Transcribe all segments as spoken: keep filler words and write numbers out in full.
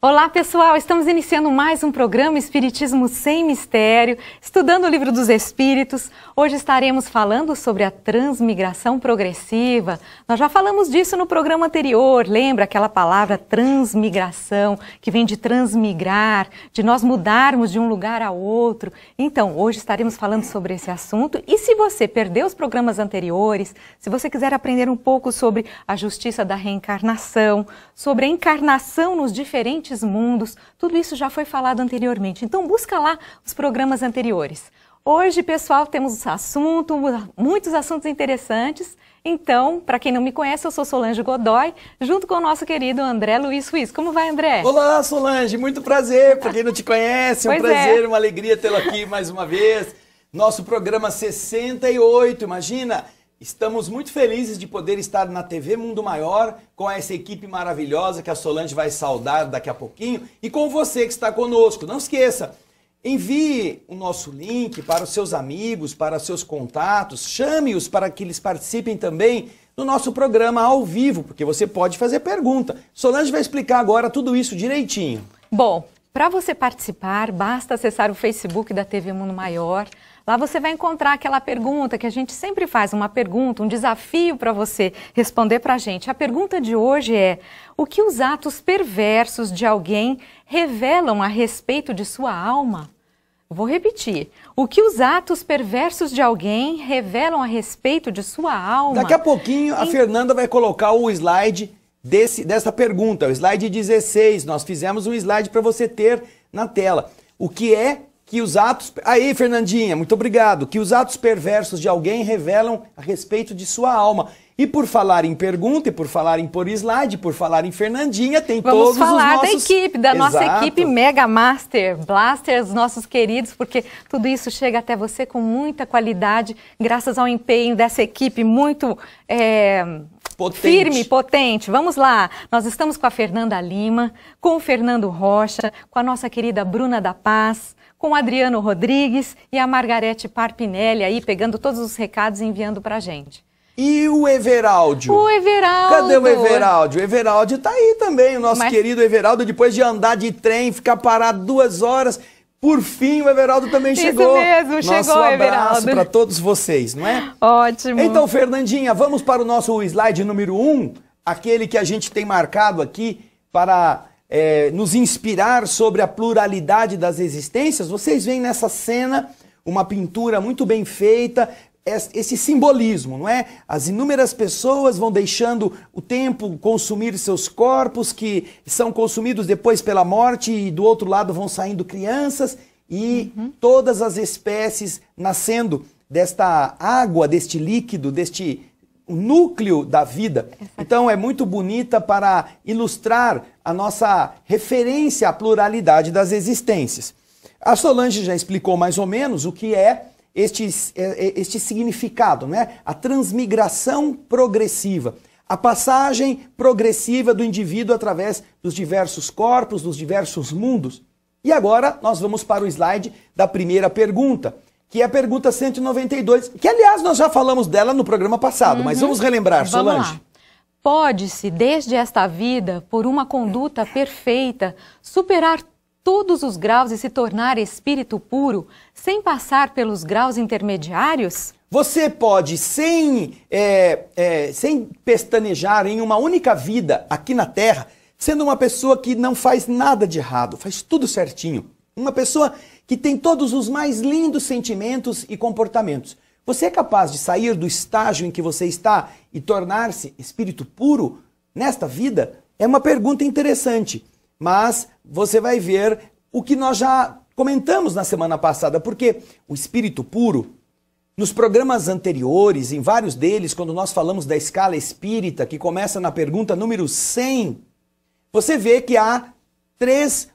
Olá pessoal, estamos iniciando mais um programa Espiritismo sem Mistério, estudando o Livro dos Espíritos. Hoje estaremos falando sobre a transmigração progressiva. Nós já falamos disso no programa anterior, lembra aquela palavra transmigração, que vem de transmigrar, de nós mudarmos de um lugar a outro. Então, hoje estaremos falando sobre esse assunto e se você perdeu os programas anteriores, se você quiser aprender um pouco sobre a justiça da reencarnação, sobre a encarnação nos diferentes mundos, tudo isso já foi falado anteriormente, então busca lá os programas anteriores. Hoje, pessoal, temos assunto, muitos assuntos interessantes, então, para quem não me conhece, eu sou Solange Godoy, junto com o nosso querido André Luiz Ruiz. Como vai, André? Olá, Solange, muito prazer, para quem não te conhece, um pois prazer, é. uma alegria tê-lo aqui mais uma vez. Nosso programa sessenta e oito, imagina, estamos muito felizes de poder estar na T V Mundo Maior, com essa equipe maravilhosa que a Solange vai saudar daqui a pouquinho, e com você que está conosco. Não esqueça, envie o nosso link para os seus amigos, para os seus contatos, chame-os para que eles participem também do nosso programa ao vivo, porque você pode fazer pergunta. Solange vai explicar agora tudo isso direitinho. Bom, para você participar, basta acessar o Facebook da T V Mundo Maior. Lá você vai encontrar aquela pergunta que a gente sempre faz, uma pergunta, um desafio para você responder para a gente. A pergunta de hoje é: o que os atos perversos de alguém revelam a respeito de sua alma? Vou repetir. O que os atos perversos de alguém revelam a respeito de sua alma? Daqui a pouquinho a em... Fernanda vai colocar o slide desse, dessa pergunta, o slide dezesseis. Nós fizemos um slide para você ter na tela. O que é... que os atos... Aí, Fernandinha, muito obrigado. Que os atos perversos de alguém revelam a respeito de sua alma. E por falar em pergunta, e por falar em por slide, por falar em Fernandinha, tem Vamos todos os nossos... Vamos falar da equipe, da Exato. nossa equipe Mega Master, Blasters, nossos queridos, porque tudo isso chega até você com muita qualidade, graças ao empenho dessa equipe muito... É... Potente. Firme, potente. Vamos lá. Nós estamos com a Fernanda Lima, com o Fernando Rocha, com a nossa querida Bruna da Paz, com o Adriano Rodrigues e a Margarete Parpinelli aí pegando todos os recados e enviando pra gente. E o Everaldo? O Everaldo! Cadê o Everaldo? O Everaldo tá aí também, o nosso Mas... querido Everaldo, depois de andar de trem, ficar parado duas horas, por fim o Everaldo também Isso chegou. Isso mesmo, nosso chegou o Everaldo. Nosso abraço pra todos vocês, não é? Ótimo! Então, Fernandinha, vamos para o nosso slide número um, aquele que a gente tem marcado aqui para... É, nos inspirar sobre a pluralidade das existências. Vocês veem nessa cena uma pintura muito bem feita, esse simbolismo, não é? As inúmeras pessoas vão deixando o tempo consumir seus corpos, que são consumidos depois pela morte, e do outro lado vão saindo crianças, e uhum. todas as espécies nascendo desta água, deste líquido, deste... o núcleo da vida. Então é muito bonita para ilustrar a nossa referência à pluralidade das existências. A Solange já explicou mais ou menos o que é este, este significado, né? A transmigração progressiva, a passagem progressiva do indivíduo através dos diversos corpos, dos diversos mundos. E agora nós vamos para o slide da primeira pergunta, que é a pergunta cento e noventa e dois, que aliás nós já falamos dela no programa passado, uhum. mas vamos relembrar, vamos Solange. Lá. Pode-se, desde esta vida, por uma conduta perfeita, superar todos os graus e se tornar espírito puro, sem passar pelos graus intermediários? Você pode, sem, é, é, sem pestanejar em uma única vida aqui na Terra, sendo uma pessoa que não faz nada de errado, faz tudo certinho. Uma pessoa que tem todos os mais lindos sentimentos e comportamentos. Você é capaz de sair do estágio em que você está e tornar-se espírito puro nesta vida? É uma pergunta interessante, mas você vai ver o que nós já comentamos na semana passada, porque o espírito puro, nos programas anteriores, em vários deles, quando nós falamos da escala espírita, que começa na pergunta número cem, você vê que há três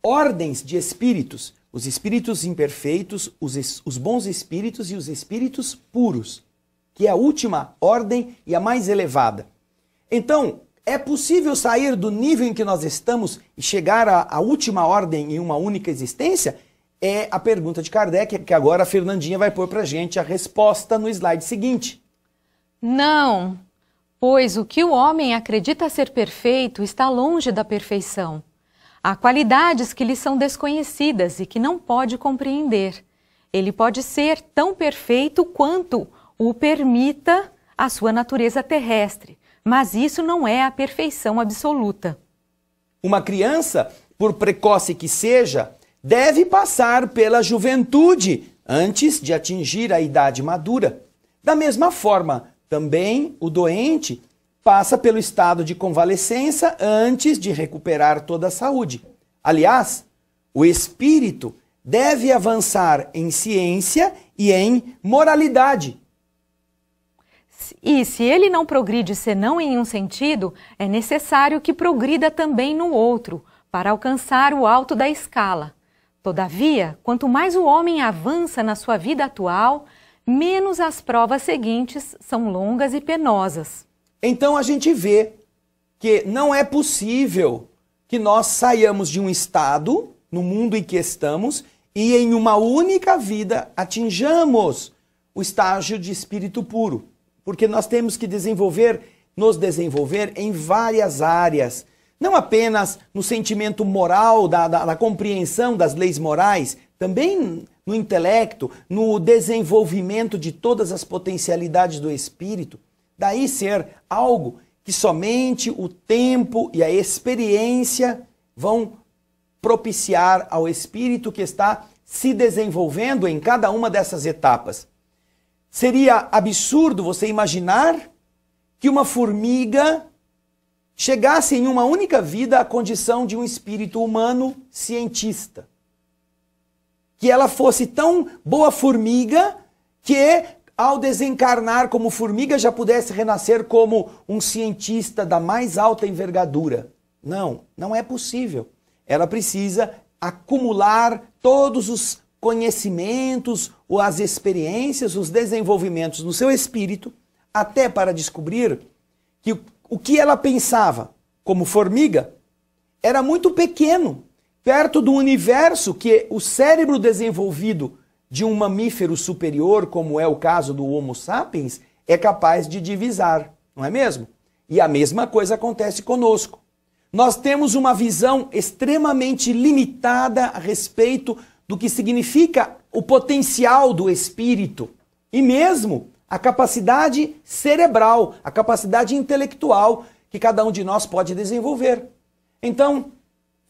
ordens de espíritos, os espíritos imperfeitos, os, es, os bons espíritos e os espíritos puros, que é a última ordem e a mais elevada. Então, É possível sair do nível em que nós estamos e chegar à, à última ordem em uma única existência? É a pergunta de Kardec, que agora a Fernandinha vai pôr pra gente a resposta no slide seguinte. Não, pois o que o homem acredita ser perfeito está longe da perfeição. Há qualidades que lhe são desconhecidas e que não pode compreender. Ele pode ser tão perfeito quanto o permita a sua natureza terrestre. Mas isso não é a perfeição absoluta. Uma criança, por precoce que seja, deve passar pela juventude antes de atingir a idade madura. Da mesma forma, também o doente passa pelo estado de convalescença antes de recuperar toda a saúde. Aliás, o espírito deve avançar em ciência e em moralidade. E se ele não progride senão em um sentido, é necessário que progrida também no outro, para alcançar o alto da escala. Todavia, quanto mais o homem avança na sua vida atual, menos as provas seguintes são longas e penosas. Então a gente vê que não é possível que nós saiamos de um estado, no mundo em que estamos, e em uma única vida atinjamos o estágio de espírito puro. Porque nós temos que desenvolver, nos desenvolver em várias áreas. Não apenas no sentimento moral, da, da, da compreensão das leis morais, também no intelecto, no desenvolvimento de todas as potencialidades do espírito. Daí ser algo que somente o tempo e a experiência vão propiciar ao espírito que está se desenvolvendo em cada uma dessas etapas. Seria absurdo você imaginar que uma formiga chegasse em uma única vida à condição de um espírito humano cientista. Que ela fosse tão boa formiga que, ao desencarnar como formiga, já pudesse renascer como um cientista da mais alta envergadura. Não, não é possível. Ela precisa acumular todos os conhecimentos, ou as experiências, os desenvolvimentos no seu espírito, até para descobrir que o que ela pensava como formiga era muito pequeno, perto do universo que o cérebro desenvolvido de um mamífero superior, como é o caso do Homo sapiens, é capaz de divisar, não é mesmo? E a mesma coisa acontece conosco. Nós temos uma visão extremamente limitada a respeito do que significa o potencial do espírito e mesmo a capacidade cerebral, a capacidade intelectual que cada um de nós pode desenvolver. Então,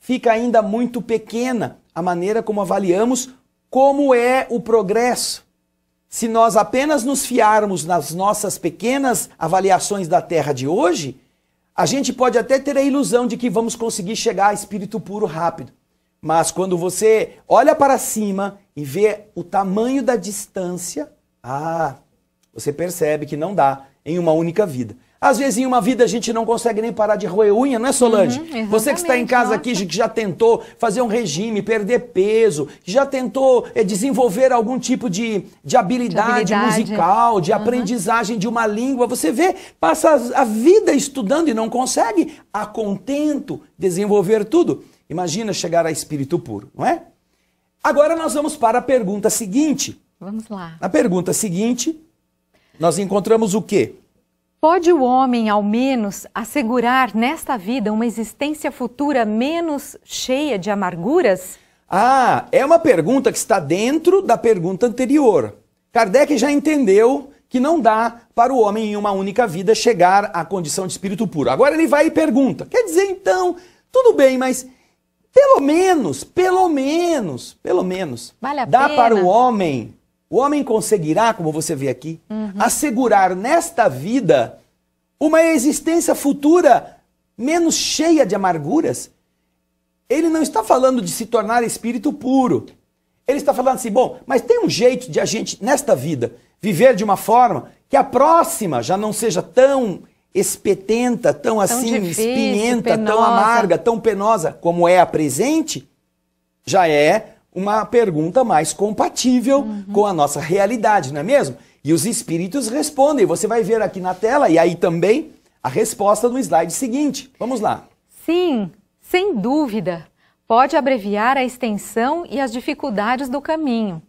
fica ainda muito pequena a maneira como avaliamos como é o progresso. Se nós apenas nos fiarmos nas nossas pequenas avaliações da Terra de hoje, a gente pode até ter a ilusão de que vamos conseguir chegar a espírito puro rápido. Mas quando você olha para cima e vê o tamanho da distância, ah, você percebe que não dá em uma única vida. Às vezes em uma vida a gente não consegue nem parar de roer unha, não é, Solange? Uhum, você que está em casa aqui, que já tentou fazer um regime, perder peso, que já tentou é, desenvolver algum tipo de, de, habilidade, de habilidade musical, de uhum. aprendizagem de uma língua, você vê, passa a vida estudando e não consegue a contento desenvolver tudo. Imagina chegar a espírito puro, não é? Agora nós vamos para a pergunta seguinte. Vamos lá. Na pergunta seguinte, nós encontramos o quê? Pode o homem, ao menos, assegurar nesta vida uma existência futura menos cheia de amarguras? Ah, é uma pergunta que está dentro da pergunta anterior. Kardec já entendeu que não dá para o homem, em uma única vida, chegar à condição de espírito puro. Agora ele vai e pergunta. Quer dizer, então, tudo bem, mas... Pelo menos, pelo menos, pelo menos, vale a dá pena. Para o homem, o homem conseguirá, como você vê aqui, uhum. assegurar nesta vida uma existência futura menos cheia de amarguras. Ele não está falando de se tornar espírito puro. Ele está falando assim, bom, mas tem um jeito de a gente, nesta vida, viver de uma forma que a próxima já não seja tão... espetenta, tão, tão assim, difícil, espinhenta, penosa. Tão amarga, tão penosa como é a presente, já é uma pergunta mais compatível uhum. com a nossa realidade, não é mesmo? E os espíritos respondem, você vai ver aqui na tela e aí também a resposta no slide seguinte. Vamos lá. Sim, sem dúvida. Pode abreviar a extensão e as dificuldades do caminho.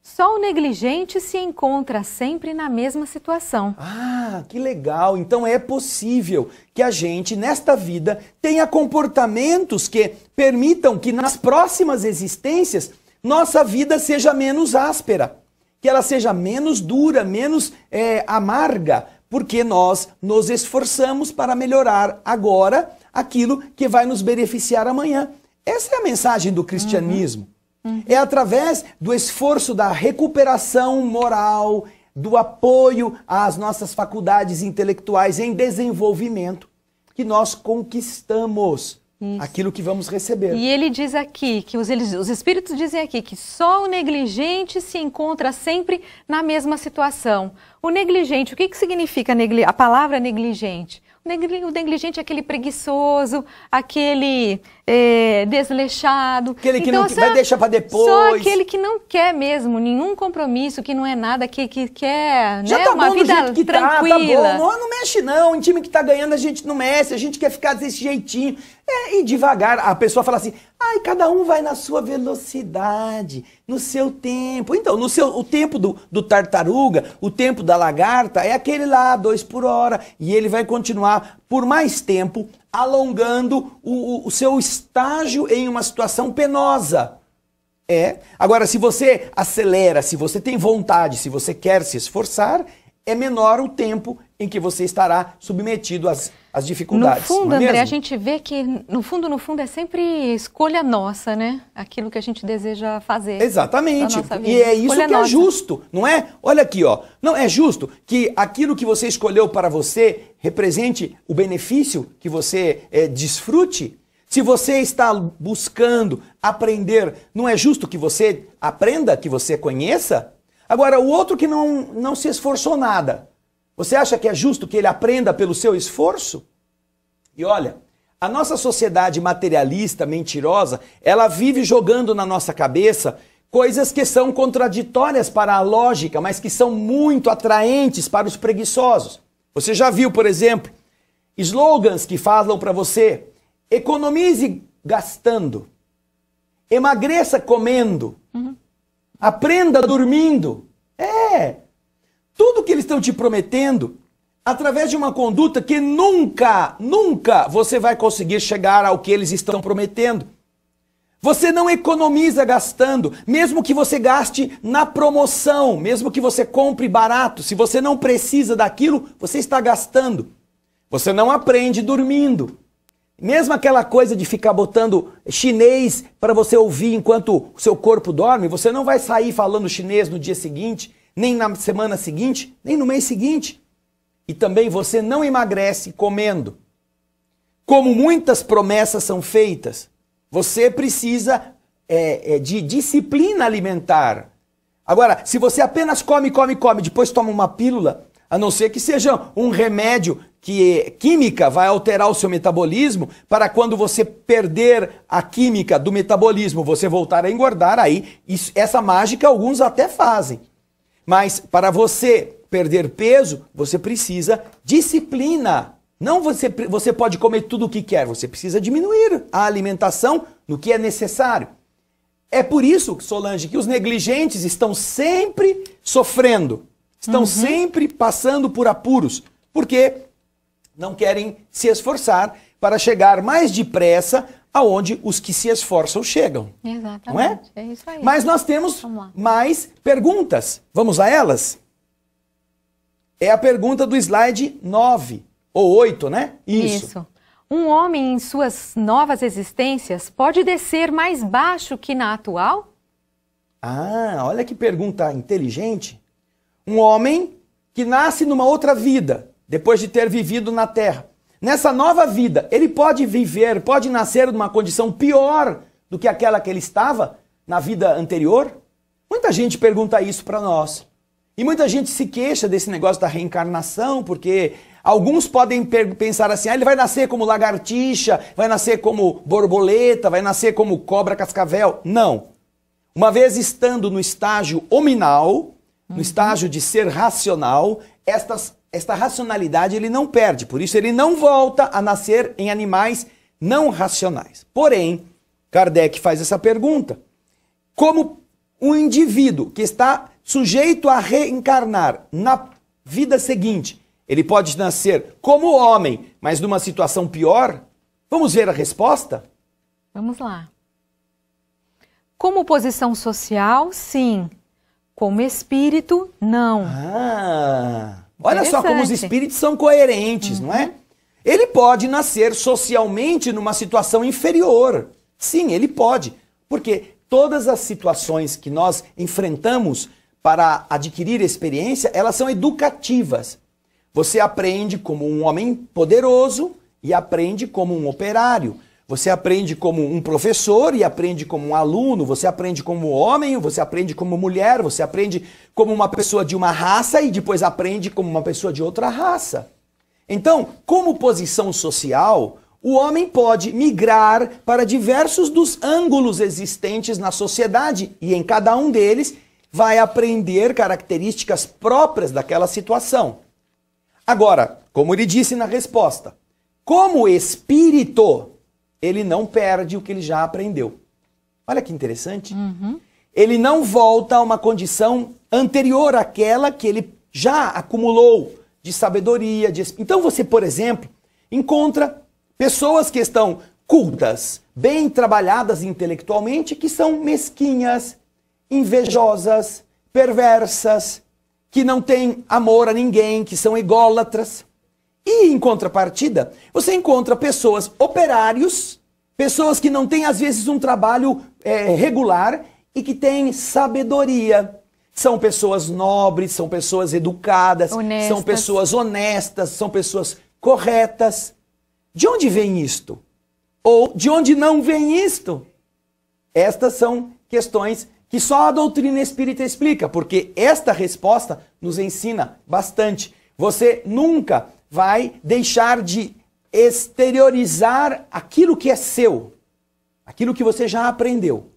Só o negligente se encontra sempre na mesma situação. Ah, que legal! Então é possível que a gente, nesta vida, tenha comportamentos que permitam que nas próximas existências nossa vida seja menos áspera, que ela seja menos dura, menos é, amarga, porque nós nos esforçamos para melhorar agora aquilo que vai nos beneficiar amanhã. Essa é a mensagem do cristianismo. Uhum. É através do esforço da recuperação moral, do apoio às nossas faculdades intelectuais em desenvolvimento, que nós conquistamos Isso. aquilo que vamos receber. E ele diz aqui, que os, os espíritos dizem aqui, que só o negligente se encontra sempre na mesma situação. O negligente, o que, que significa a palavra negligente? O negligente é aquele preguiçoso, aquele é, desleixado. Aquele que então, não só, vai deixar para depois. Só aquele que não quer mesmo nenhum compromisso, que não é nada, que, que quer Já né, tá uma bom vida do jeito que tranquila. Tá, tá bom. Não, não mexe não, o time que tá ganhando a gente não mexe, a gente quer ficar desse jeitinho. É, e devagar, a pessoa fala assim, ai, cada um vai na sua velocidade, no seu tempo. Então, no seu, o tempo do, do tartaruga, o tempo da lagarta, é aquele lá, dois por hora, e ele vai continuar por mais tempo, alongando o, o, o seu estágio em uma situação penosa. É. Agora, se você acelera, se você tem vontade, se você quer se esforçar, é menor o tempo em que você estará submetido às, às dificuldades. No fundo, André, mesmo? a gente vê que, no fundo, no fundo, é sempre escolha nossa, né? Aquilo que a gente deseja fazer. Exatamente. E é isso que é justo, não é? Olha aqui, ó. Não é justo que aquilo que você escolheu para você represente o benefício que você é, desfrute? Se você está buscando aprender, não é justo que você aprenda, que você conheça? Agora, o outro que não, não se esforçou nada, você acha que é justo que ele aprenda pelo seu esforço? E olha, a nossa sociedade materialista, mentirosa, ela vive jogando na nossa cabeça coisas que são contraditórias para a lógica, mas que são muito atraentes para os preguiçosos. Você já viu, por exemplo, slogans que falam para você, economize gastando, emagreça comendo, uhum. aprenda dormindo. É... Tudo que eles estão te prometendo, através de uma conduta que nunca, nunca você vai conseguir chegar ao que eles estão prometendo. Você não economiza gastando, mesmo que você gaste na promoção, mesmo que você compre barato, se você não precisa daquilo, você está gastando. Você não aprende dormindo. Mesmo aquela coisa de ficar botando chinês para você ouvir enquanto o seu corpo dorme, você não vai sair falando chinês no dia seguinte, nem na semana seguinte, nem no mês seguinte. E também você não emagrece comendo. Como muitas promessas são feitas, você precisa é, é, de disciplina alimentar. Agora, se você apenas come, come, come, depois toma uma pílula, a não ser que seja um remédio que química vai alterar o seu metabolismo, para quando você perder a química do metabolismo, você voltar a engordar, aí isso, essa mágica alguns até fazem. Mas para você perder peso, você precisa disciplina. Não você, você pode comer tudo o que quer, você precisa diminuir a alimentação no que é necessário. É por isso, Solange, que os negligentes estão sempre sofrendo, estão uhum. sempre passando por apuros, porque não querem se esforçar para chegar mais depressa aonde os que se esforçam chegam. Exatamente, não é? É isso aí. Mas nós temos mais perguntas. Vamos a elas? É a pergunta do slide nove ou oito, né? Isso. Isso. Um homem em suas novas existências pode descer mais baixo que na atual? Ah, olha que pergunta inteligente. Um homem que nasce numa outra vida, depois de ter vivido na Terra. Nessa nova vida, ele pode viver, pode nascer numa condição pior do que aquela que ele estava na vida anterior? Muita gente pergunta isso para nós. E muita gente se queixa desse negócio da reencarnação, porque alguns podem pensar assim, ah, ele vai nascer como lagartixa, vai nascer como borboleta, vai nascer como cobra cascavel. Não. Uma vez estando no estágio hominal, no estágio de ser racional, estas esta racionalidade ele não perde, por isso ele não volta a nascer em animais não racionais. Porém, Kardec faz essa pergunta: como um indivíduo que está sujeito a reencarnar na vida seguinte, ele pode nascer como homem, mas numa situação pior? Vamos ver a resposta? Vamos lá. Como posição social, sim. Como espírito, não. Ah, olha só como os espíritos são coerentes, uhum. não é? Ele pode nascer socialmente numa situação inferior. Sim, ele pode. Porque todas as situações que nós enfrentamos para adquirir experiência, elas são educativas. Você aprende como um homem poderoso e aprende como um operário. Você aprende como um professor e aprende como um aluno, você aprende como homem, você aprende como mulher, você aprende como uma pessoa de uma raça e depois aprende como uma pessoa de outra raça. Então, como posição social, o homem pode migrar para diversos dos ângulos existentes na sociedade e em cada um deles vai aprender características próprias daquela situação. Agora, como ele disse na resposta, como espírito, ele não perde o que ele já aprendeu. Olha que interessante. Uhum. Ele não volta a uma condição anterior àquela que ele já acumulou de sabedoria. De... Então você, por exemplo, encontra pessoas que estão cultas, bem trabalhadas intelectualmente, que são mesquinhas, invejosas, perversas, que não têm amor a ninguém, que são ególatras. E, em contrapartida, você encontra pessoas, operários, pessoas que não têm, às vezes, um trabalho é, regular e que têm sabedoria. São pessoas nobres, são pessoas educadas, honestas. São pessoas honestas, são pessoas corretas. De onde vem isto? Ou de onde não vem isto? Estas são questões que só a doutrina espírita explica, porque esta resposta nos ensina bastante. Você nunca vai deixar de exteriorizar aquilo que é seu, aquilo que você já aprendeu.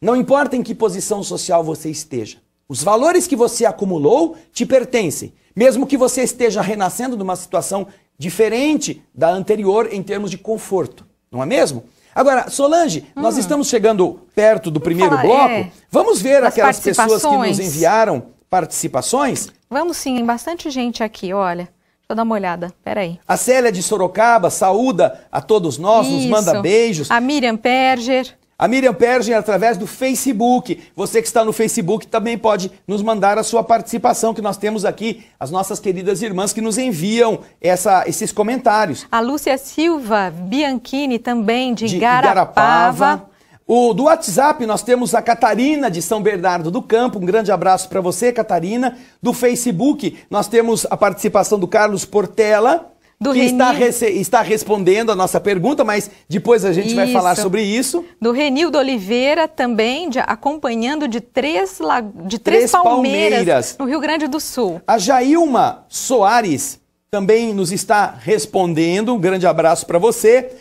Não importa em que posição social você esteja, os valores que você acumulou te pertencem, mesmo que você esteja renascendo numa situação diferente da anterior em termos de conforto, não é mesmo? Agora, Solange, hum. nós estamos chegando perto do primeiro ah, bloco, é. vamos ver As aquelas pessoas que nos enviaram participações? Vamos sim, bastante gente aqui, olha. Vou dar uma olhada, peraí. A Célia de Sorocaba saúda a todos nós, Isso. nos manda beijos. A Miriam Perger. A Miriam Perger através do Facebook. Você que está no Facebook também pode nos mandar a sua participação, que nós temos aqui as nossas queridas irmãs que nos enviam essa, esses comentários. A Lúcia Silva Bianchini também de, de Igarapava. Igarapava. O, do WhatsApp nós temos a Catarina de São Bernardo do Campo, um grande abraço para você, Catarina. Do Facebook nós temos a participação do Carlos Portela, do que está, está respondendo a nossa pergunta, mas depois a gente isso. vai falar sobre isso. Do Renildo Oliveira também, de, acompanhando de três, de três, três palmeiras, palmeiras no Rio Grande do Sul. A Jailma Soares também nos está respondendo, um grande abraço para você.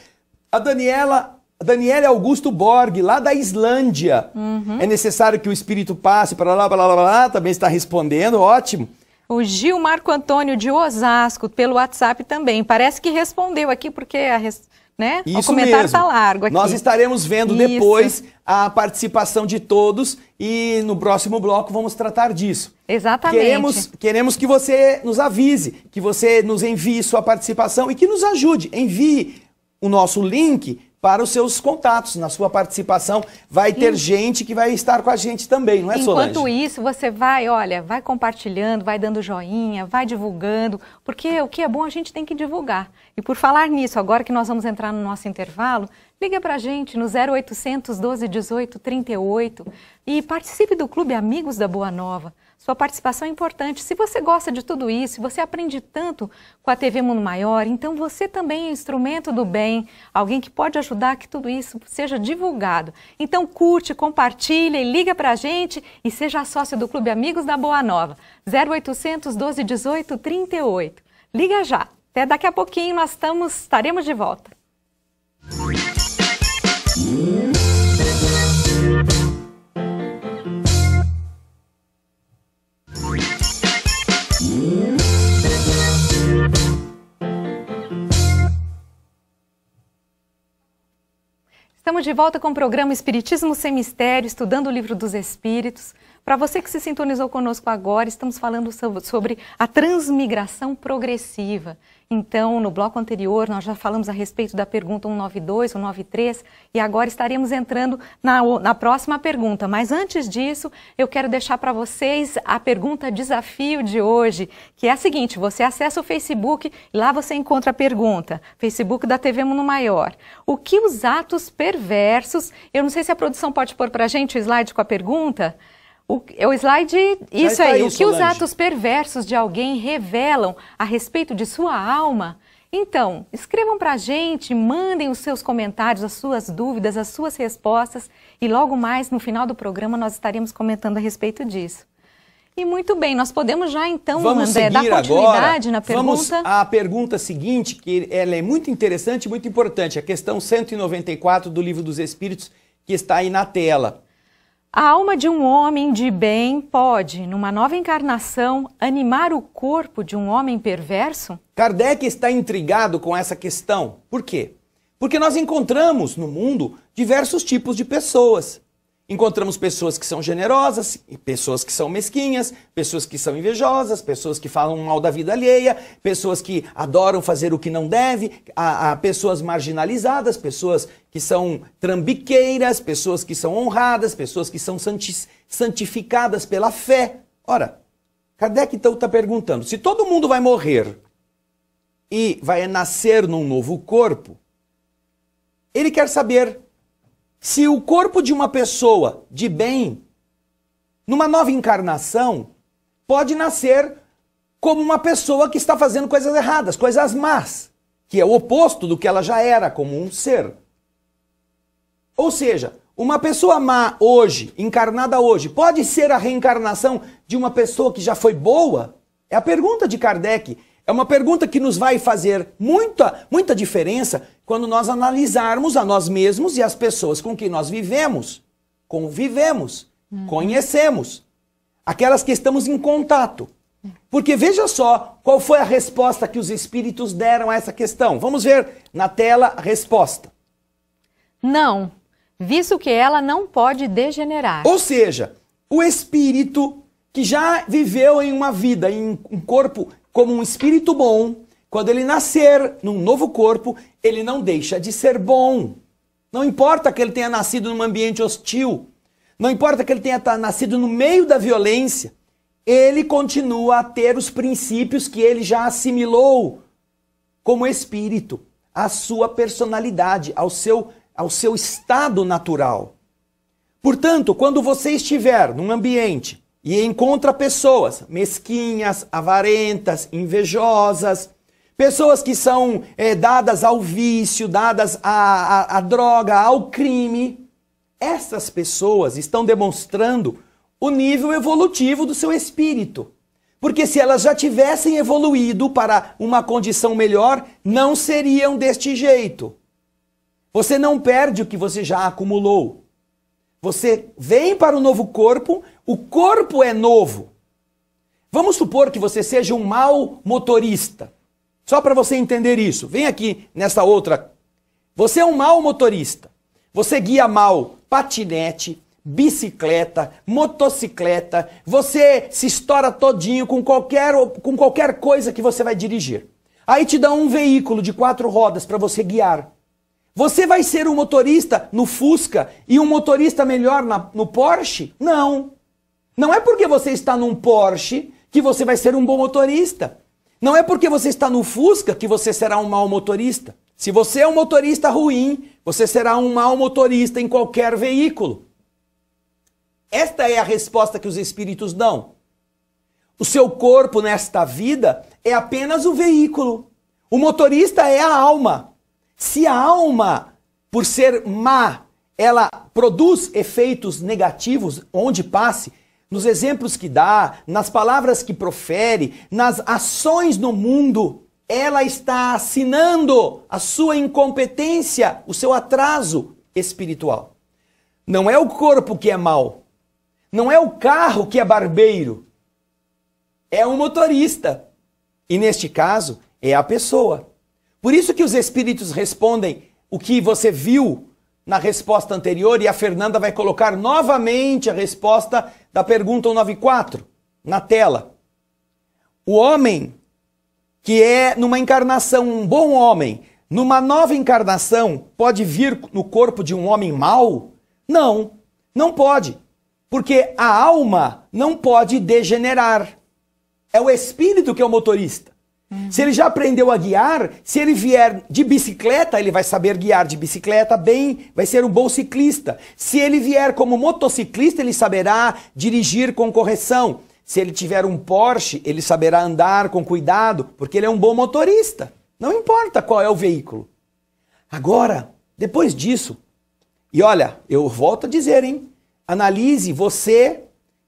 A Daniela... Daniele Augusto Borg, lá da Islândia. Uhum. É necessário que o espírito passe para lá, para lá, para lá, também está respondendo, ótimo. O Gil Marco Antônio de Osasco, pelo WhatsApp também. Parece que respondeu aqui, porque a res... né? o comentário está largo aqui. Nós estaremos vendo Isso. depois a participação de todos e no próximo bloco vamos tratar disso. Exatamente. Queremos, queremos que você nos avise, que você nos envie sua participação e que nos ajude. Envie o nosso link para os seus contatos, na sua participação, vai ter e... gente que vai estar com a gente também, não é, Solange? Enquanto isso, você vai, olha, vai compartilhando, vai dando joinha, vai divulgando, porque o que é bom a gente tem que divulgar. E por falar nisso, agora que nós vamos entrar no nosso intervalo, liga para a gente no zero oitocentos, doze, dezoito, trinta e oito e participe do Clube Amigos da Boa Nova. Sua participação é importante. Se você gosta de tudo isso, você aprende tanto com a T V Mundo Maior, então você também é instrumento do bem, alguém que pode ajudar que tudo isso seja divulgado. Então curte, compartilha e liga pra gente e seja sócio do Clube Amigos da Boa Nova. zero oitocentos, doze, dezoito, trinta e oito. Liga já. Até daqui a pouquinho nós estamos, estaremos de volta. Música Estamos de volta com o programa Espiritismo sem Mistério, estudando o Livro dos Espíritos. Para você que se sintonizou conosco agora, estamos falando sobre a transmigração progressiva. Então, no bloco anterior, nós já falamos a respeito da pergunta cento e noventa e dois, cento e noventa e três, e agora estaremos entrando na, na próxima pergunta. Mas antes disso, eu quero deixar para vocês a pergunta desafio de hoje, que é a seguinte: você acessa o Facebook, e lá você encontra a pergunta, Facebook da T V Mundo Maior. O que os atos perversos... Eu não sei se a produção pode pôr para a gente o slide com a pergunta... O, o slide, isso tá aí, aí, o que Solange. Os atos perversos de alguém revelam a respeito de sua alma? Então, escrevam pra gente, mandem os seus comentários, as suas dúvidas, as suas respostas e logo mais no final do programa nós estaremos comentando a respeito disso. E muito bem, nós podemos já então, André, dar continuidade agora na pergunta. Vamos à pergunta seguinte, que ela é muito interessante e muito importante, a questão cento e noventa e quatro do Livro dos Espíritos, que está aí na tela. A alma de um homem de bem pode, numa nova encarnação, animar o corpo de um homem perverso? Kardec está intrigado com essa questão. Por quê? Porque nós encontramos no mundo diversos tipos de pessoas. Encontramos pessoas que são generosas, pessoas que são mesquinhas, pessoas que são invejosas, pessoas que falam mal da vida alheia, pessoas que adoram fazer o que não deve, a, a pessoas marginalizadas, pessoas que são trambiqueiras, pessoas que são honradas, pessoas que são santificadas pela fé. Ora, Kardec então está perguntando, se todo mundo vai morrer e vai nascer num novo corpo, ele quer saber... se o corpo de uma pessoa de bem, numa nova encarnação, pode nascer como uma pessoa que está fazendo coisas erradas, coisas más, que é o oposto do que ela já era como um ser. Ou seja, uma pessoa má hoje, encarnada hoje, pode ser a reencarnação de uma pessoa que já foi boa? É a pergunta de Kardec. É uma pergunta que nos vai fazer muita, muita diferença quando nós analisarmos a nós mesmos e as pessoas com quem nós vivemos, convivemos, hum. conhecemos, aquelas que estamos em contato. Porque veja só qual foi a resposta que os espíritos deram a essa questão. Vamos ver na tela a resposta. Não, visto que ela não pode degenerar. Ou seja, o espírito que já viveu em uma vida, em um corpo... como um espírito bom, quando ele nascer num novo corpo, ele não deixa de ser bom. Não importa que ele tenha nascido num ambiente hostil, não importa que ele tenha nascido no meio da violência, ele continua a ter os princípios que ele já assimilou como espírito, à sua personalidade, ao seu, ao seu estado natural. Portanto, quando você estiver num ambiente e encontra pessoas mesquinhas, avarentas, invejosas, pessoas que são é, dadas ao vício, dadas à, à, à droga, ao crime. Essas pessoas estão demonstrando o nível evolutivo do seu espírito. Porque se elas já tivessem evoluído para uma condição melhor, não seriam deste jeito. Você não perde o que você já acumulou. Você vem para o novo corpo, o corpo é novo. Vamos supor que você seja um mau motorista. Só para você entender isso, vem aqui nessa outra. Você é um mau motorista. Você guia mal patinete, bicicleta, motocicleta. Você se estoura todinho com qualquer, com qualquer coisa que você vai dirigir. Aí te dá um veículo de quatro rodas para você guiar. Você vai ser um motorista no Fusca e um motorista melhor na, no Porsche? Não. Não é porque você está num Porsche que você vai ser um bom motorista. Não é porque você está no Fusca que você será um mau motorista. Se você é um motorista ruim, você será um mau motorista em qualquer veículo. Esta é a resposta que os espíritos dão. O seu corpo nesta vida é apenas o veículo. O motorista é a alma. Se a alma, por ser má, ela produz efeitos negativos onde passe, nos exemplos que dá, nas palavras que profere, nas ações no mundo, ela está assinando a sua incompetência, o seu atraso espiritual. Não é o corpo que é mau, não é o carro que é barbeiro, é o motorista. E neste caso, é a pessoa. Por isso que os espíritos respondem, o que você viu na resposta anterior e a Fernanda vai colocar novamente a resposta da pergunta cento e noventa e quatro na tela. O homem que é numa encarnação um bom homem, numa nova encarnação, pode vir no corpo de um homem mau? Não, não pode, porque a alma não pode degenerar. É o espírito que é o motorista. Uhum. Se ele já aprendeu a guiar, se ele vier de bicicleta, ele vai saber guiar de bicicleta bem, vai ser um bom ciclista. Se ele vier como motociclista, ele saberá dirigir com correção. Se ele tiver um Porsche, ele saberá andar com cuidado, porque ele é um bom motorista. Não importa qual é o veículo. Agora, depois disso, e olha, eu volto a dizer, hein? Analise você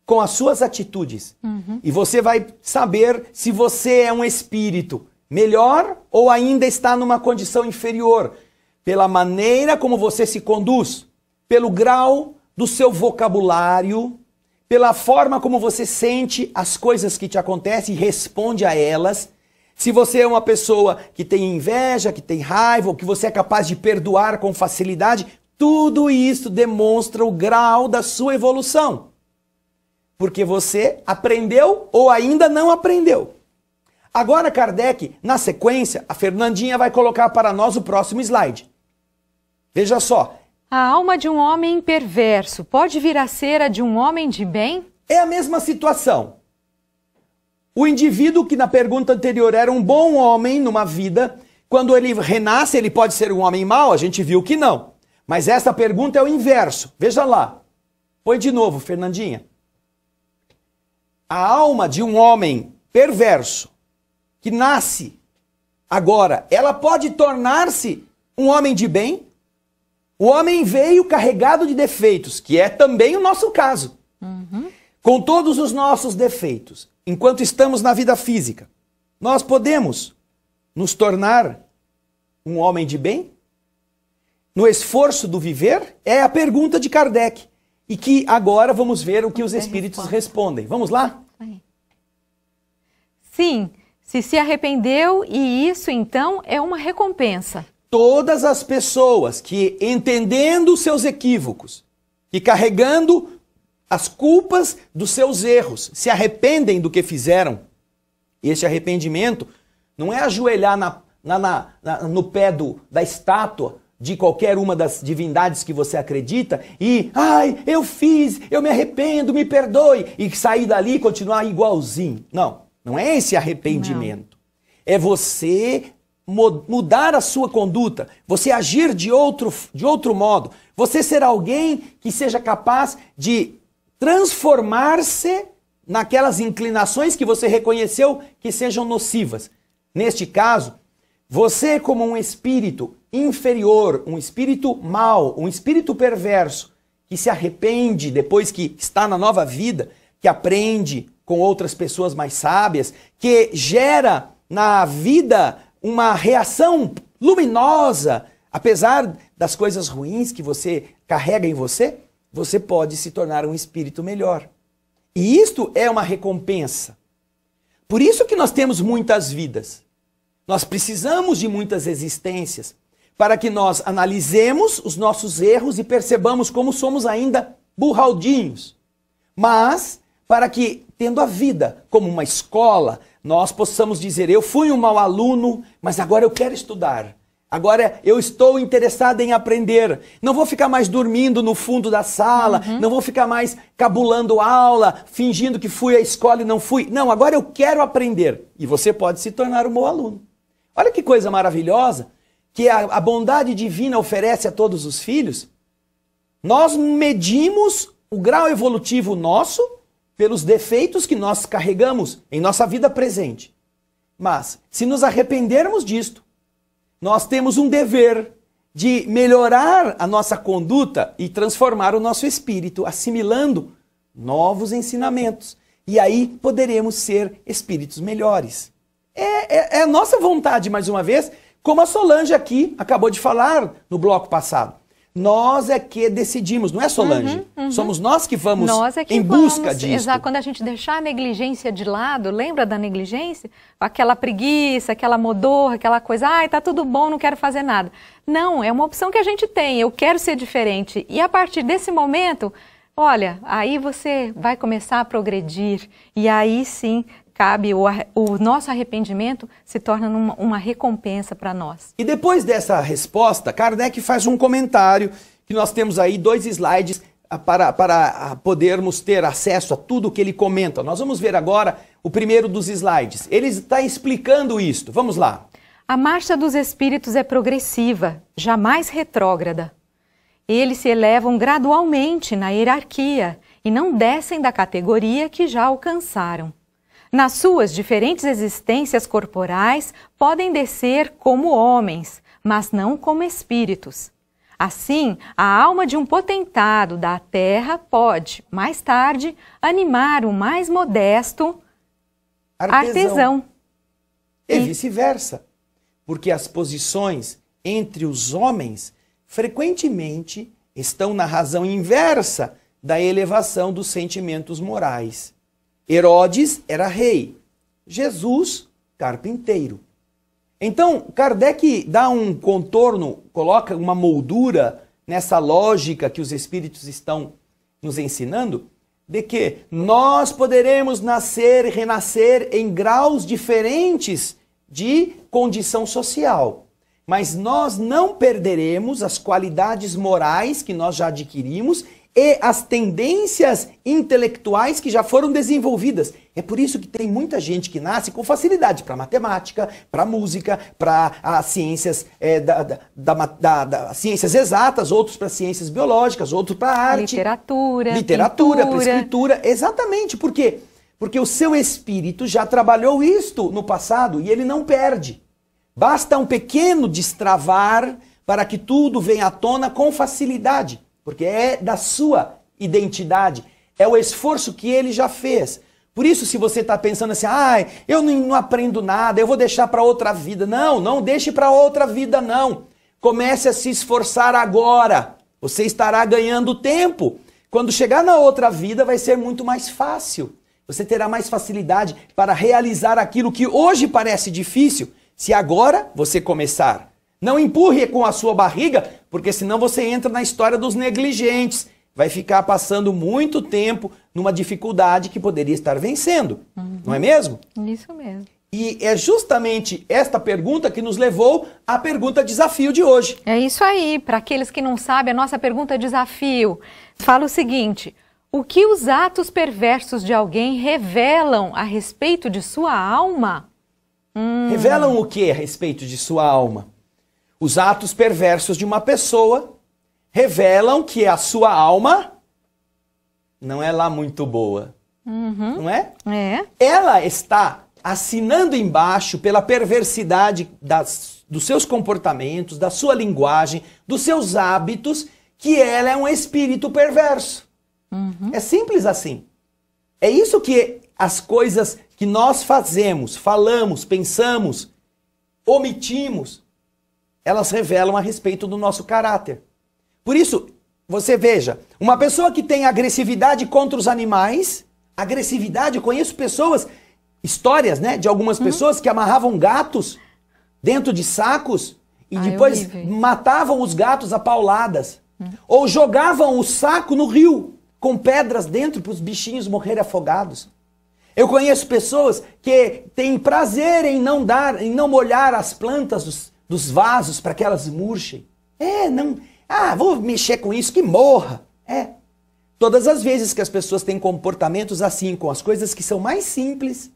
com as suas atitudes. Uhum. E você vai saber se você é um espírito melhor ou ainda está numa condição inferior. Pela maneira como você se conduz, pelo grau do seu vocabulário, pela forma como você sente as coisas que te acontecem e responde a elas. Se você é uma pessoa que tem inveja, que tem raiva, ou que você é capaz de perdoar com facilidade, tudo isso demonstra o grau da sua evolução. Porque você aprendeu ou ainda não aprendeu. Agora, Kardec, na sequência, a Fernandinha vai colocar para nós o próximo slide. Veja só. A alma de um homem perverso pode vir a ser a de um homem de bem? É a mesma situação. O indivíduo que na pergunta anterior era um bom homem numa vida, quando ele renasce, ele pode ser um homem mau? A gente viu que não. Mas essa pergunta é o inverso. Veja lá. Põe de novo, Fernandinha. A alma de um homem perverso que nasce agora, ela pode tornar-se um homem de bem? O homem veio carregado de defeitos, que é também o nosso caso. Uhum. Com todos os nossos defeitos, enquanto estamos na vida física, nós podemos nos tornar um homem de bem? No esforço do viver? É a pergunta de Kardec. E que agora vamos ver o que os espíritos respondem. Vamos lá? Sim, se se arrependeu e isso então é uma recompensa. Todas as pessoas que, entendendo os seus equívocos e carregando as culpas dos seus erros, se arrependem do que fizeram, esse arrependimento não é ajoelhar na, na, na, na, no pé do, da estátua de qualquer uma das divindades que você acredita e, ai, eu fiz, eu me arrependo, me perdoe, e sair dali e continuar igualzinho. Não, não é esse arrependimento. Não. É você mudar a sua conduta, você agir de outro, de outro modo, você ser alguém que seja capaz de transformar-se naquelas inclinações que você reconheceu que sejam nocivas. Neste caso, você como um espírito inferior, um espírito mau, um espírito perverso, que se arrepende depois que está na nova vida, que aprende com outras pessoas mais sábias, que gera na vida uma reação luminosa, apesar das coisas ruins que você carrega em você, você pode se tornar um espírito melhor. E isto é uma recompensa. Por isso que nós temos muitas vidas. Nós precisamos de muitas existências para que nós analisemos os nossos erros e percebamos como somos ainda burraldinhos. Mas para que, tendo a vida como uma escola, nós possamos dizer, eu fui um mau aluno, mas agora eu quero estudar. Agora eu estou interessado em aprender, não vou ficar mais dormindo no fundo da sala, uhum. Não vou ficar mais cabulando aula, fingindo que fui à escola e não fui. Não, agora eu quero aprender. E você pode se tornar um bom aluno. Olha que coisa maravilhosa que a, a bondade divina oferece a todos os filhos. Nós medimos o grau evolutivo nosso pelos defeitos que nós carregamos em nossa vida presente. Mas, se nos arrependermos disto, nós temos um dever de melhorar a nossa conduta e transformar o nosso espírito, assimilando novos ensinamentos. E aí poderemos ser espíritos melhores. É, é, é a nossa vontade, mais uma vez, como a Solange aqui acabou de falar no bloco passado. Nós é que decidimos, não é, Solange? Uhum, uhum. Somos nós que vamos nós é que em vamos. busca disso. Exato. Quando a gente deixar a negligência de lado, lembra da negligência? Aquela preguiça, aquela modorra, aquela coisa, ai, tá tudo bom, não quero fazer nada. Não, é uma opção que a gente tem, eu quero ser diferente. E a partir desse momento, olha, aí você vai começar a progredir. E aí sim... cabe, o, o nosso arrependimento se torna uma, uma recompensa para nós. E depois dessa resposta, Kardec faz um comentário, que nós temos aí dois slides para, para podermos ter acesso a tudo que ele comenta. Nós vamos ver agora o primeiro dos slides. Ele está explicando isto. Vamos lá. A marcha dos espíritos é progressiva, jamais retrógrada. Eles se elevam gradualmente na hierarquia e não descem da categoria que já alcançaram. Nas suas diferentes existências corporais, podem descer como homens, mas não como espíritos. Assim, a alma de um potentado da terra pode, mais tarde, animar o mais modesto artesão. artesão. E, e vice-versa, porque as posições entre os homens frequentemente estão na razão inversa da elevação dos sentimentos morais. Herodes era rei, Jesus, carpinteiro. Então, Kardec dá um contorno, coloca uma moldura nessa lógica que os espíritos estão nos ensinando, de que nós poderemos nascer e renascer em graus diferentes de condição social, mas nós não perderemos as qualidades morais que nós já adquirimos e as tendências intelectuais que já foram desenvolvidas. É por isso que tem muita gente que nasce com facilidade para matemática, para música, para as ciências, é, da, da, da, da, da, ciências exatas, outros para ciências biológicas, outros para arte. Literatura, Literatura, para escritura. Exatamente. Por quê? Porque o seu espírito já trabalhou isto no passado e ele não perde. Basta um pequeno destravar para que tudo venha à tona com facilidade. Porque é da sua identidade, é o esforço que ele já fez. Por isso, se você está pensando assim, ah, eu não, não aprendo nada, eu vou deixar para outra vida. Não, não deixe para outra vida, não. Comece a se esforçar agora. Você estará ganhando tempo. Quando chegar na outra vida, vai ser muito mais fácil. Você terá mais facilidade para realizar aquilo que hoje parece difícil, se agora você começar. Não empurre com a sua barriga, porque senão você entra na história dos negligentes. Vai ficar passando muito tempo numa dificuldade que poderia estar vencendo. Uhum. Não é mesmo? Isso mesmo. E é justamente esta pergunta que nos levou à pergunta desafio de hoje. É isso aí. Para aqueles que não sabem, a nossa pergunta desafio fala o seguinte: o que os atos perversos de alguém revelam a respeito de sua alma? Hum. Revelam o que a respeito de sua alma? Os atos perversos de uma pessoa revelam que a sua alma não é lá muito boa. Uhum. Não é? É. Ela está assinando embaixo pela perversidade das, dos seus comportamentos, da sua linguagem, dos seus hábitos, que ela é um espírito perverso. Uhum. É simples assim. É isso que as coisas que nós fazemos, falamos, pensamos, omitimos, elas revelam a respeito do nosso caráter. Por isso, você veja, uma pessoa que tem agressividade contra os animais, agressividade, eu conheço pessoas, histórias, né, de algumas uhum. pessoas que amarravam gatos dentro de sacos e ah, depois matavam os gatos a pauladas. Uhum. Ou jogavam o saco no rio com pedras dentro para os bichinhos morrerem afogados. Eu conheço pessoas que têm prazer em não dar, em não molhar as plantas dos dos vasos para que elas murchem. É, não... Ah, vou mexer com isso, que morra. É. Todas as vezes que as pessoas têm comportamentos assim, com as coisas que são mais simples,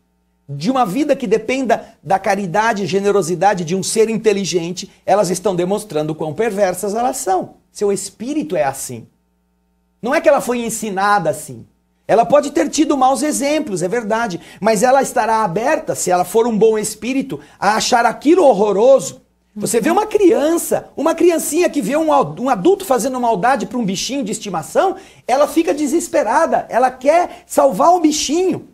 de uma vida que dependa da caridade e generosidade de um ser inteligente, elas estão demonstrando quão perversas elas são. Seu espírito é assim. Não é que ela foi ensinada assim. Ela pode ter tido maus exemplos, é verdade, mas ela estará aberta, se ela for um bom espírito, a achar aquilo horroroso. Você vê uma criança, uma criancinha que vê um, um adulto fazendo maldade para um bichinho de estimação, ela fica desesperada, ela quer salvar o bichinho.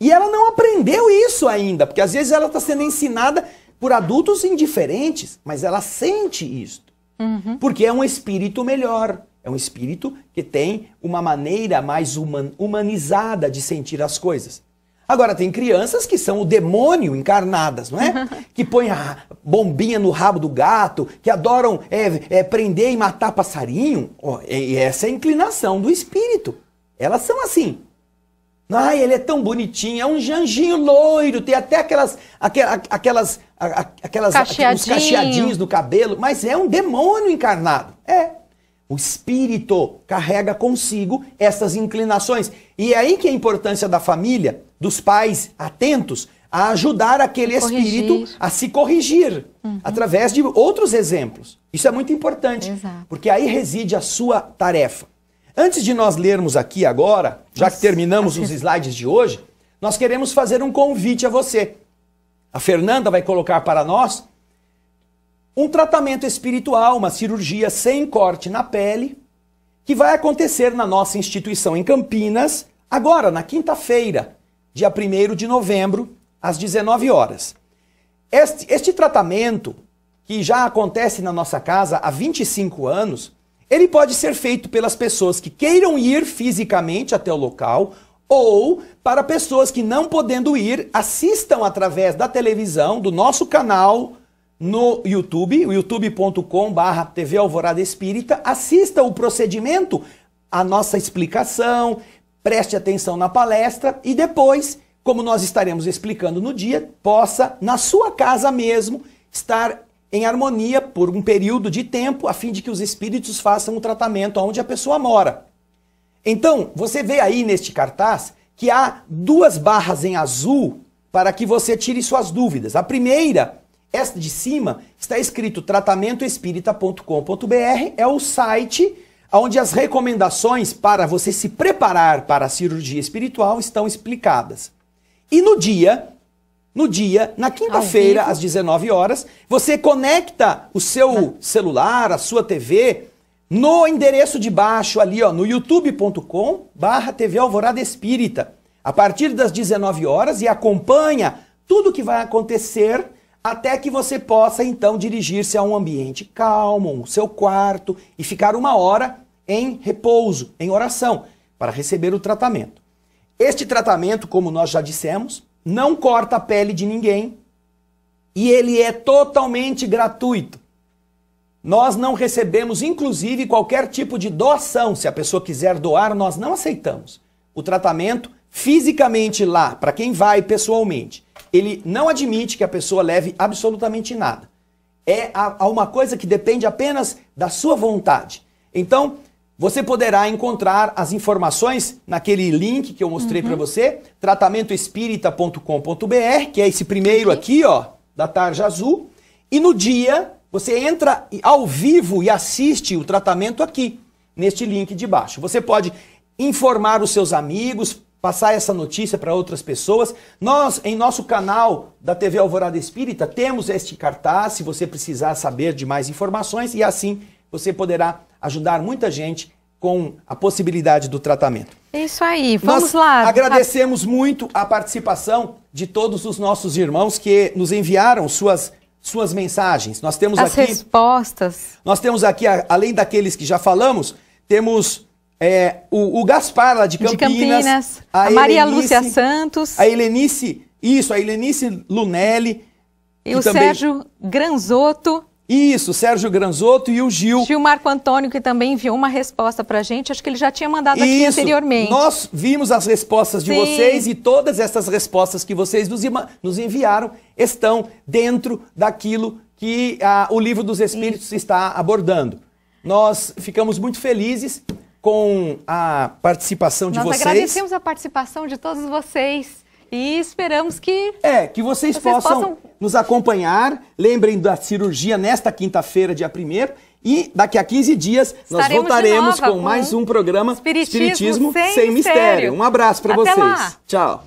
E ela não aprendeu isso ainda, porque às vezes ela está sendo ensinada por adultos indiferentes, mas ela sente isso. Uhum. Porque é um espírito melhor. É um espírito que tem uma maneira mais humanizada de sentir as coisas. Agora, tem crianças que são o demônio encarnadas, não é? Que põem a bombinha no rabo do gato, que adoram é, é, prender e matar passarinho. Oh, e essa é a inclinação do espírito. Elas são assim. Ai, ele é tão bonitinho, é um janjinho loiro, tem até aquelas, aquelas, aquelas, aquelas Cacheadinho. Os cacheadinhos do cabelo, mas é um demônio encarnado. É. O espírito carrega consigo essas inclinações. E é aí que é a importância da família, dos pais atentos, a ajudar aquele espírito a se corrigir, uhum, através de outros exemplos. Isso é muito importante, exato, porque aí reside a sua tarefa. Antes de nós lermos aqui agora, já que terminamos os slides de hoje, nós queremos fazer um convite a você. A Fernanda vai colocar para nós um tratamento espiritual, uma cirurgia sem corte na pele, que vai acontecer na nossa instituição em Campinas, agora, na quinta-feira, dia primeiro de novembro, às dezenove horas. Este, este tratamento, que já acontece na nossa casa há vinte e cinco anos, ele pode ser feito pelas pessoas que queiram ir fisicamente até o local, ou para pessoas que, não podendo ir, assistam através da televisão, do nosso canal no YouTube, o youtube ponto com barra T V Alvorada Espírita, assista o procedimento, a nossa explicação, preste atenção na palestra e depois, como nós estaremos explicando no dia, possa, na sua casa mesmo, estar em harmonia por um período de tempo, a fim de que os espíritos façam o tratamento onde a pessoa mora. Então, você vê aí neste cartaz que há duas barras em azul para que você tire suas dúvidas. A primeira, esta de cima, está escrito tratamento espírita ponto com ponto B R, é o site onde as recomendações para você se preparar para a cirurgia espiritual estão explicadas. E no dia, no dia, na quinta-feira, às dezenove horas, você conecta o seu celular, a sua T V, no endereço de baixo ali, ó, no youtube ponto com barra T V Alvorada Espírita, a partir das dezenove horas, e acompanha tudo o que vai acontecer até que você possa, então, dirigir-se a um ambiente calmo, o seu quarto, e ficar uma hora em repouso, em oração, para receber o tratamento. Este tratamento, como nós já dissemos, não corta a pele de ninguém e ele é totalmente gratuito. Nós não recebemos, inclusive, qualquer tipo de doação. Se a pessoa quiser doar, nós não aceitamos. O tratamento, fisicamente lá, para quem vai pessoalmente, ele não admite que a pessoa leve absolutamente nada. É uma coisa que depende apenas da sua vontade. Então, você poderá encontrar as informações naquele link que eu mostrei, uhum, para você, tratamento espírita ponto com ponto B R, que é esse primeiro aqui, ó, da tarja azul. E no dia, você entra ao vivo e assiste o tratamento aqui, neste link de baixo. Você pode informar os seus amigos, passar essa notícia para outras pessoas. Nós, em nosso canal da T V Alvorada Espírita, temos este cartaz, se você precisar saber de mais informações, e assim você poderá ajudar muita gente com a possibilidade do tratamento. Isso aí, vamos Nós lá. Agradecemos muito a participação de todos os nossos irmãos que nos enviaram suas suas mensagens. Nós temos As aqui respostas. Nós temos aqui, além daqueles que já falamos, temos É, o, o Gaspar, lá de Campinas, de Campinas a, a Maria Helenice, Lúcia Santos, a Helenice, isso, a Helenice Lunelli. E o também, Sérgio Granzotto. Isso, Sérgio Granzotto e o Gil. Gil Marco Antônio, que também enviou uma resposta pra gente, acho que ele já tinha mandado isso, aqui anteriormente. Nós vimos as respostas de, sim, vocês, e todas essas respostas que vocês nos, nos enviaram estão dentro daquilo que a, o Livro dos Espíritos, sim, está abordando. Nós ficamos muito felizes com a participação de Nós vocês. Nós agradecemos a participação de todos vocês e esperamos que É, que vocês, vocês possam, possam nos acompanhar. Lembrem da cirurgia nesta quinta-feira, dia primeiro, e daqui a quinze dias nós voltaremos com, com mais um programa Espiritismo, Espiritismo sem, sem mistério. mistério. Um abraço para vocês. Lá. Tchau.